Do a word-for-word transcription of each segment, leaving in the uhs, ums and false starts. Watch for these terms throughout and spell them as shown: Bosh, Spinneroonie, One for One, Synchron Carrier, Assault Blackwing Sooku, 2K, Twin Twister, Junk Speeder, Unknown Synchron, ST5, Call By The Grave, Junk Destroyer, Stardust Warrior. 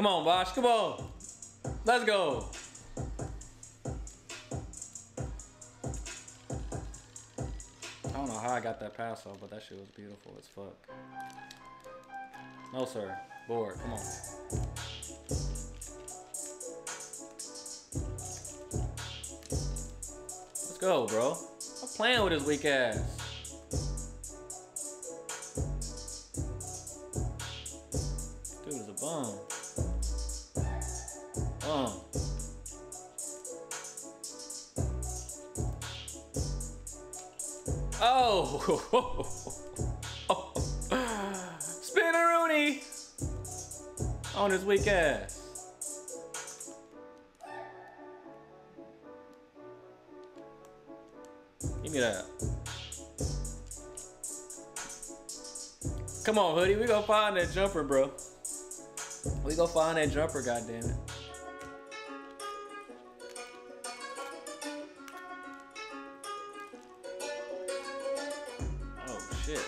Come on, Bosh. Come on. Let's go. I don't know how I got that pass off, but that shit was beautiful as fuck. No, sir. Board. Come on. Let's go, bro. I'm playing with his weak ass. Dude is a bum. Bum. Oh! Oh. Spinneroonie! On his weak ass. Give me that. Come on, Hoodie. We gonna find that jumper, bro. We go find that jumper, goddammit. it. Oh shit.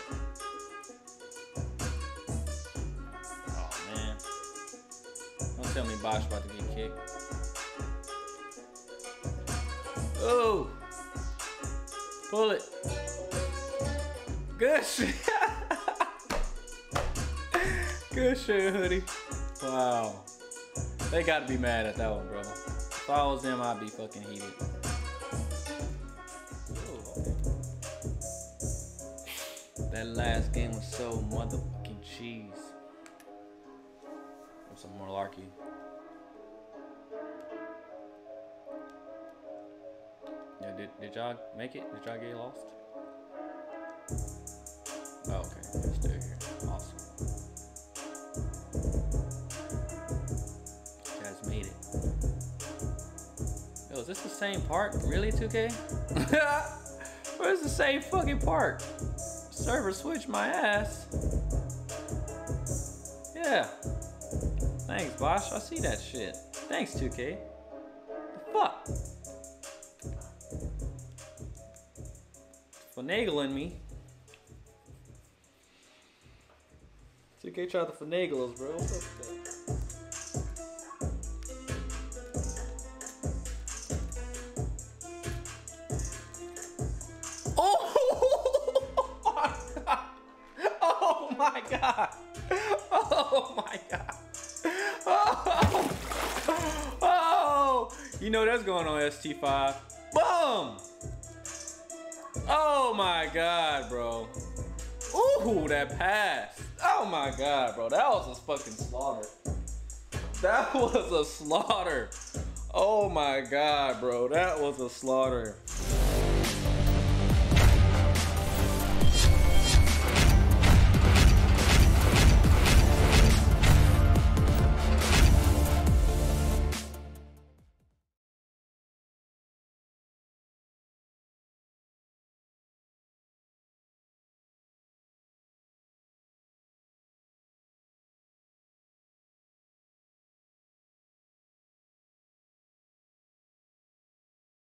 Oh man. Don't tell me Bosh about to get kicked. Oh! Pull it. Good shit. Good shit, Hoodie. Wow. They gotta be mad at that one, bro. If I was them, I'd be fucking heated. Ooh. That last game was so motherfucking cheese. Or some malarkey. Yeah, did, did y'all make it? Did y'all get lost? Oh, okay. They're still here. Awesome. Is this the same park? Really, two K? Where's the same fucking park? Server switch my ass. Yeah. Thanks, Bosh. I see that shit. Thanks, two K. The fuck? Finagling me. two K tried to finagle us, bro. What's up with that? God. Oh my god. Oh. Oh. You know that's going on S T five. Boom. Oh my god, bro. Ooh, that pass. Oh my god, bro. That was a fucking slaughter. That was a slaughter. Oh my god, bro. That was a slaughter.